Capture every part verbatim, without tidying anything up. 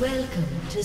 Welcome to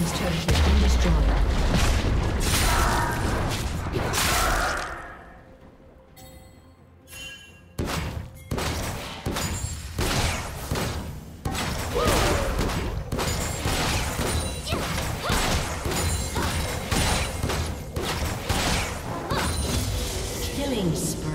team's turret has been destroyed. Killing spree.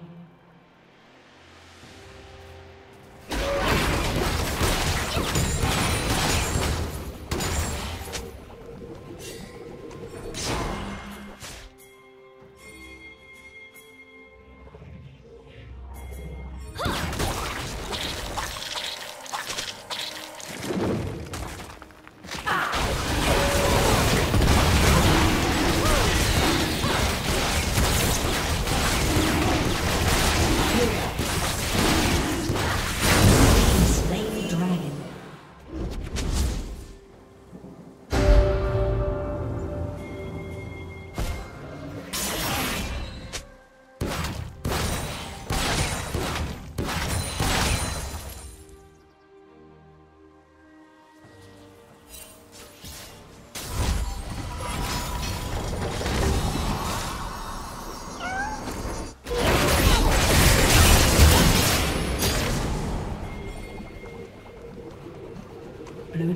Blue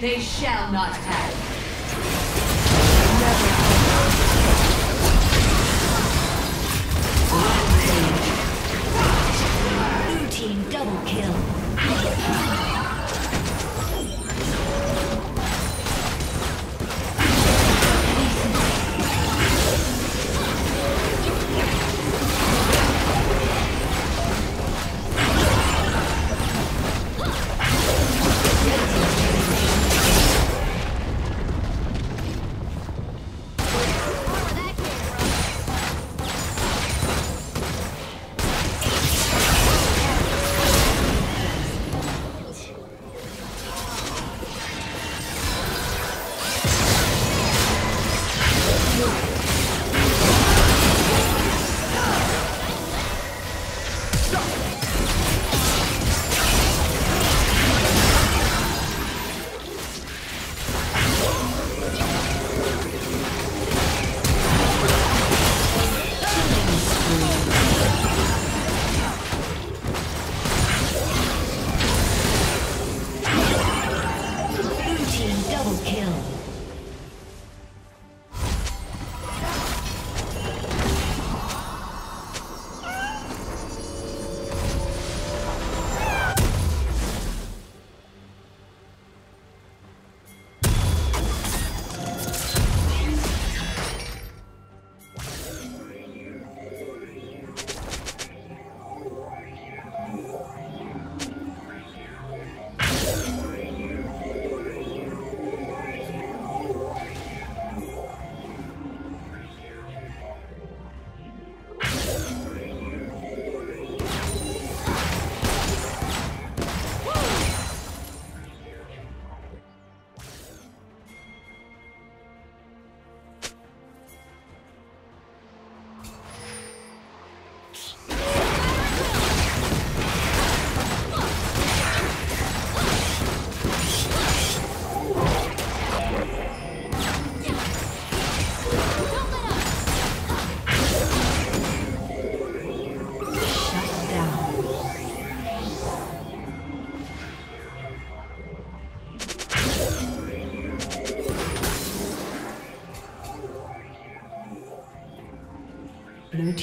They shall not pass. Never. Blue team double kill.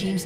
team's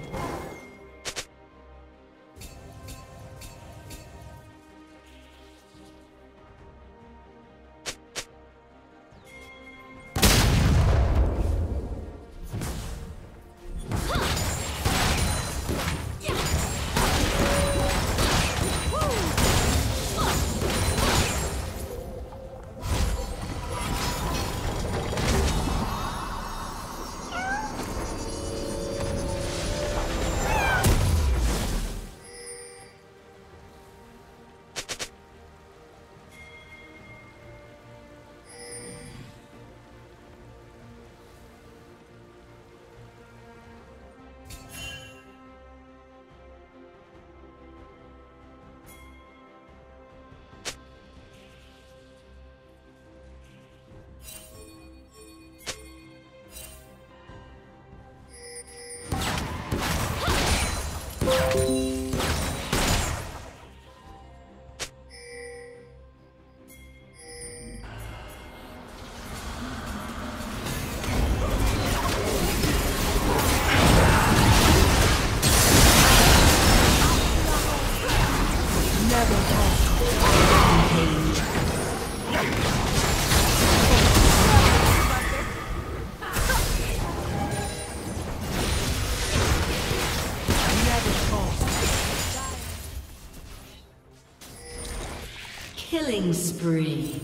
Killing spree.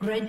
Red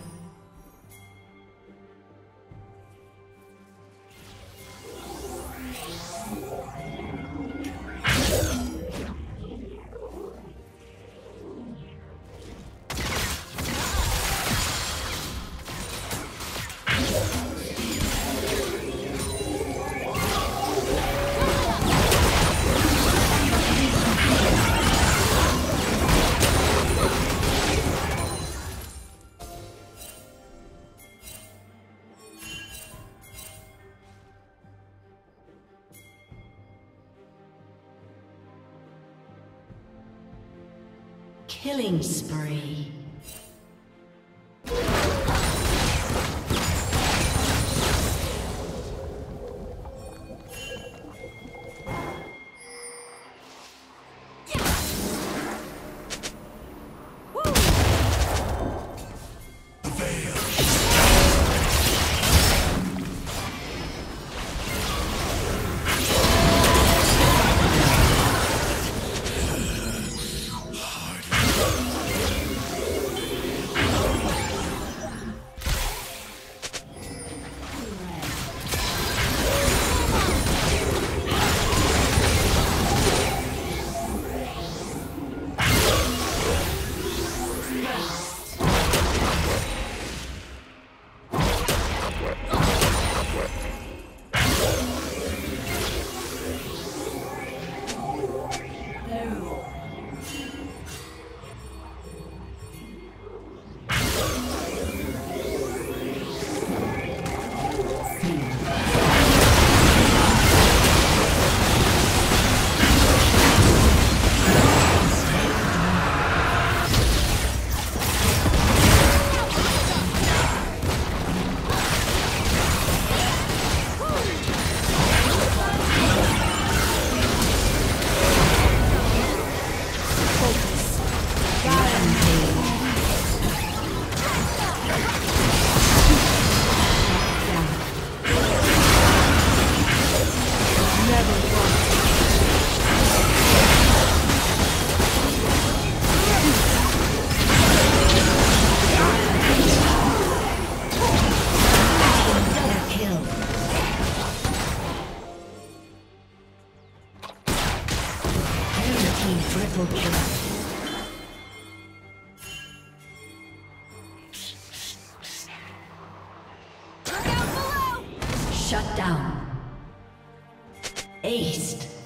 Killing spree. Shut down. Aced.